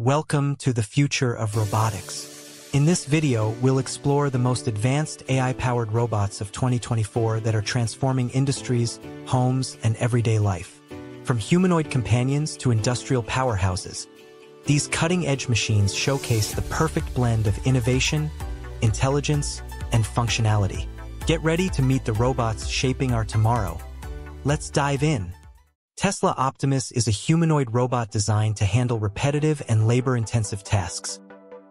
Welcome to the future of robotics. In this video, we'll explore the most advanced AI-powered robots of 2024 that are transforming industries, homes, and everyday life. From humanoid companions to industrial powerhouses, these cutting-edge machines showcase the perfect blend of innovation, intelligence, and functionality. Get ready to meet the robots shaping our tomorrow. Let's dive in. Tesla Optimus is a humanoid robot designed to handle repetitive and labor-intensive tasks,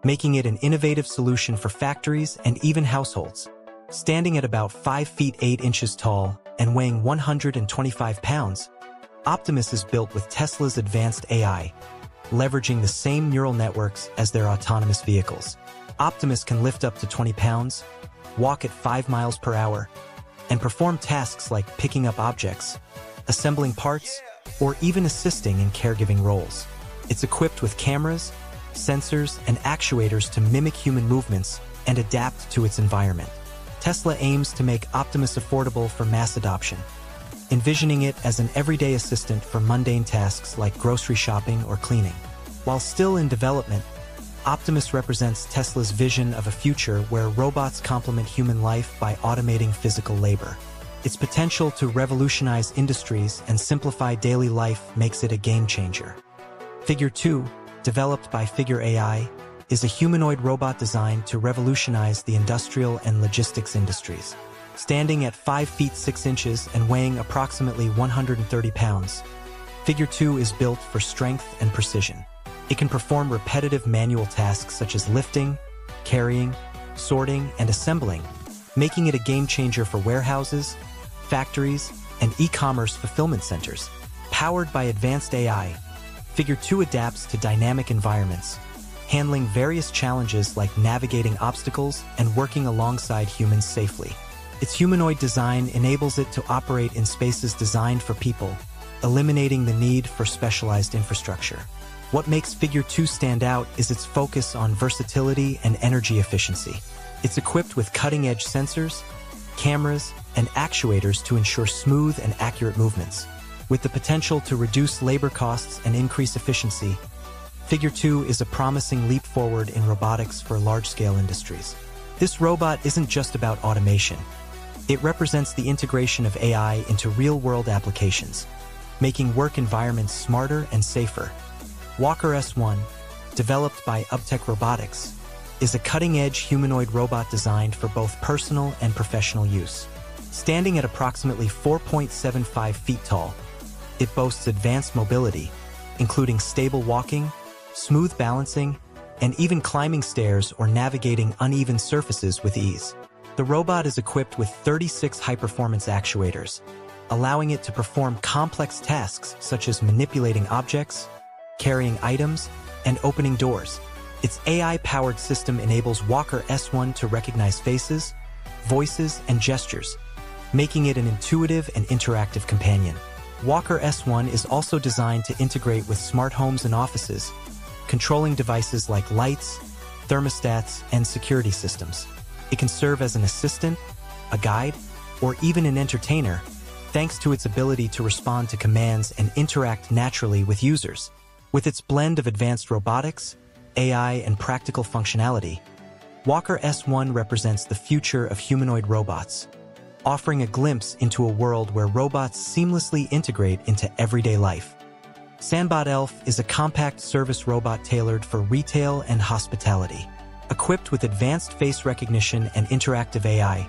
making it an innovative solution for factories and even households. Standing at about 5 feet 8 inches tall and weighing 125 pounds, Optimus is built with Tesla's advanced AI, leveraging the same neural networks as their autonomous vehicles. Optimus can lift up to 20 pounds, walk at 5 miles per hour, and perform tasks like picking up objects, assembling parts, or even assisting in caregiving roles. It's equipped with cameras, sensors, and actuators to mimic human movements and adapt to its environment. Tesla aims to make Optimus affordable for mass adoption, envisioning it as an everyday assistant for mundane tasks like grocery shopping or cleaning. While still in development, Optimus represents Tesla's vision of a future where robots complement human life by automating physical labor. Its potential to revolutionize industries and simplify daily life makes it a game-changer. Figure 2, developed by Figure AI, is a humanoid robot designed to revolutionize the industrial and logistics industries. Standing at 5 feet 6 inches and weighing approximately 130 pounds, Figure 2 is built for strength and precision. It can perform repetitive manual tasks such as lifting, carrying, sorting, and assembling, making it a game-changer for warehouses, factories, and e-commerce fulfillment centers. Powered by advanced AI, Figure 2 adapts to dynamic environments, handling various challenges like navigating obstacles and working alongside humans safely. Its humanoid design enables it to operate in spaces designed for people, eliminating the need for specialized infrastructure. What makes Figure 2 stand out is its focus on versatility and energy efficiency. It's equipped with cutting-edge sensors, cameras, and actuators to ensure smooth and accurate movements. With the potential to reduce labor costs and increase efficiency, Figure 2 is a promising leap forward in robotics for large-scale industries. This robot isn't just about automation. It represents the integration of AI into real-world applications, making work environments smarter and safer. Walker S1, developed by UpTech Robotics, is a cutting-edge humanoid robot designed for both personal and professional use. Standing at approximately 4.75 feet tall, it boasts advanced mobility, including stable walking, smooth balancing, and even climbing stairs or navigating uneven surfaces with ease. The robot is equipped with 36 high-performance actuators, allowing it to perform complex tasks such as manipulating objects, carrying items, and opening doors. Its AI-powered system enables Walker S1 to recognize faces, voices, and gestures, making it an intuitive and interactive companion. Walker S1 is also designed to integrate with smart homes and offices, controlling devices like lights, thermostats, and security systems. It can serve as an assistant, a guide, or even an entertainer, thanks to its ability to respond to commands and interact naturally with users. With its blend of advanced robotics, AI, and practical functionality, Walker S1 represents the future of humanoid robots, offering a glimpse into a world where robots seamlessly integrate into everyday life. Sandbot Elf is a compact service robot tailored for retail and hospitality. Equipped with advanced face recognition and interactive AI,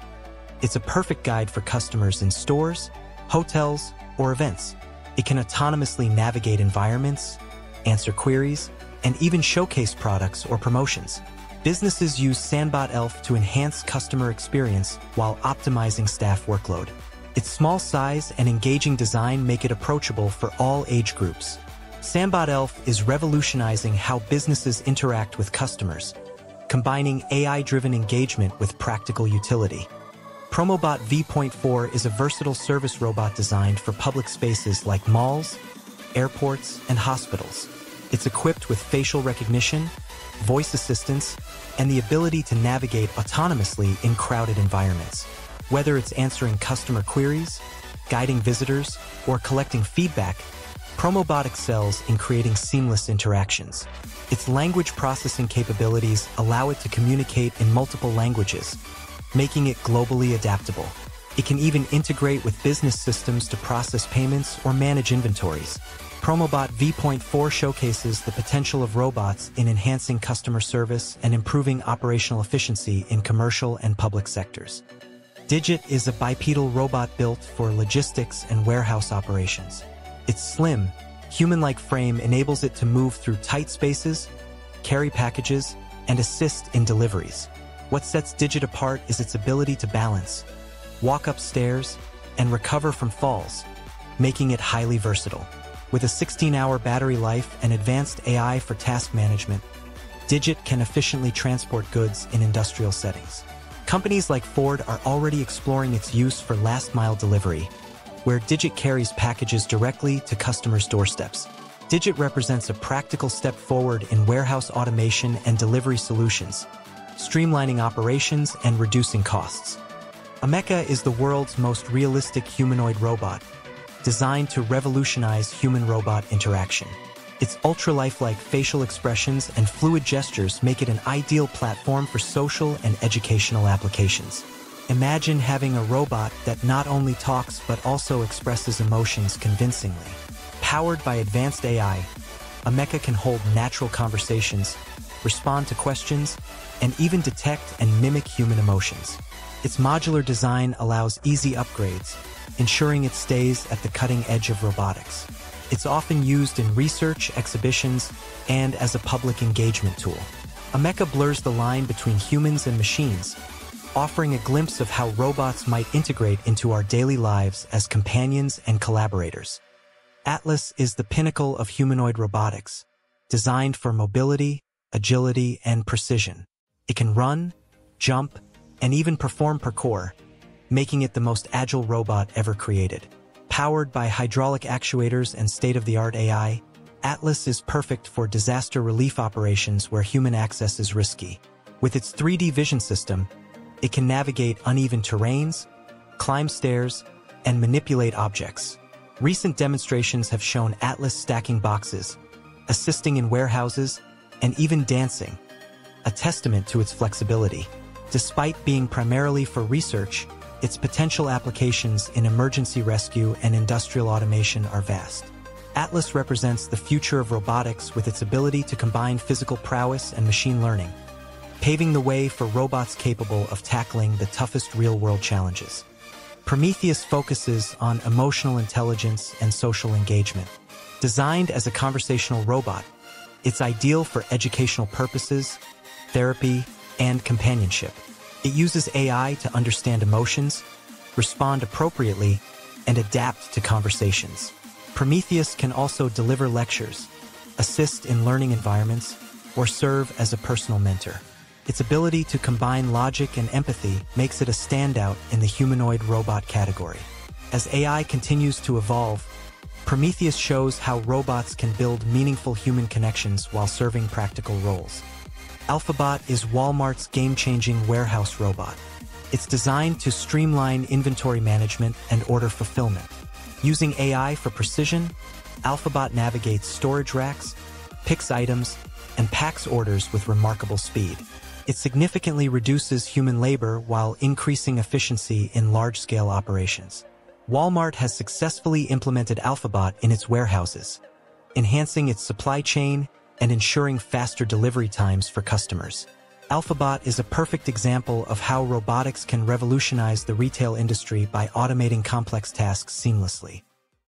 it's a perfect guide for customers in stores, hotels, or events. It can autonomously navigate environments, answer queries, and even showcase products or promotions. Businesses use Sandbot Elf to enhance customer experience while optimizing staff workload. Its small size and engaging design make it approachable for all age groups. Sandbot Elf is revolutionizing how businesses interact with customers, combining AI-driven engagement with practical utility. Promobot V.4 is a versatile service robot designed for public spaces like malls, airports, and hospitals. It's equipped with facial recognition, voice assistance, and the ability to navigate autonomously in crowded environments. Whether it's answering customer queries, guiding visitors, or collecting feedback, Promobot excels in creating seamless interactions. Its language processing capabilities allow it to communicate in multiple languages, making it globally adaptable. It can even integrate with business systems to process payments or manage inventories. Promobot V.4 showcases the potential of robots in enhancing customer service and improving operational efficiency in commercial and public sectors. Digit is a bipedal robot built for logistics and warehouse operations. Its slim, human-like frame enables it to move through tight spaces, carry packages, and assist in deliveries. What sets Digit apart is its ability to balance, walk up stairs, and recover from falls, making it highly versatile. With a 16-hour battery life and advanced AI for task management, Digit can efficiently transport goods in industrial settings. Companies like Ford are already exploring its use for last-mile delivery, where Digit carries packages directly to customers' doorsteps. Digit represents a practical step forward in warehouse automation and delivery solutions, streamlining operations and reducing costs. AMECA is the world's most realistic humanoid robot, designed to revolutionize human-robot interaction. Its ultra-lifelike facial expressions and fluid gestures make it an ideal platform for social and educational applications. Imagine having a robot that not only talks but also expresses emotions convincingly. Powered by advanced AI, AMECA can hold natural conversations, respond to questions, and even detect and mimic human emotions. Its modular design allows easy upgrades, ensuring it stays at the cutting edge of robotics. It's often used in research, exhibitions, and as a public engagement tool. AMECA blurs the line between humans and machines, offering a glimpse of how robots might integrate into our daily lives as companions and collaborators. Atlas is the pinnacle of humanoid robotics, designed for mobility, agility, and precision. It can run, jump, and even perform parkour, making it the most agile robot ever created. Powered by hydraulic actuators and state-of-the-art AI, Atlas is perfect for disaster relief operations where human access is risky. With its 3D vision system, it can navigate uneven terrains, climb stairs, and manipulate objects. Recent demonstrations have shown Atlas stacking boxes, assisting in warehouses, and even dancing, a testament to its flexibility. Despite being primarily for research, its potential applications in emergency rescue and industrial automation are vast. Atlas represents the future of robotics with its ability to combine physical prowess and machine learning, paving the way for robots capable of tackling the toughest real-world challenges. Prometheus focuses on emotional intelligence and social engagement. Designed as a conversational robot, it's ideal for educational purposes, therapy, and companionship. It uses AI to understand emotions, respond appropriately, and adapt to conversations. Prometheus can also deliver lectures, assist in learning environments, or serve as a personal mentor. Its ability to combine logic and empathy makes it a standout in the humanoid robot category. As AI continues to evolve, Prometheus shows how robots can build meaningful human connections while serving practical roles. Alphabot is Walmart's game-changing warehouse robot. It's designed to streamline inventory management and order fulfillment. Using AI for precision, Alphabot navigates storage racks, picks items, and packs orders with remarkable speed. It significantly reduces human labor while increasing efficiency in large-scale operations. Walmart has successfully implemented Alphabot in its warehouses, enhancing its supply chain and ensuring faster delivery times for customers. Alphabot is a perfect example of how robotics can revolutionize the retail industry by automating complex tasks seamlessly.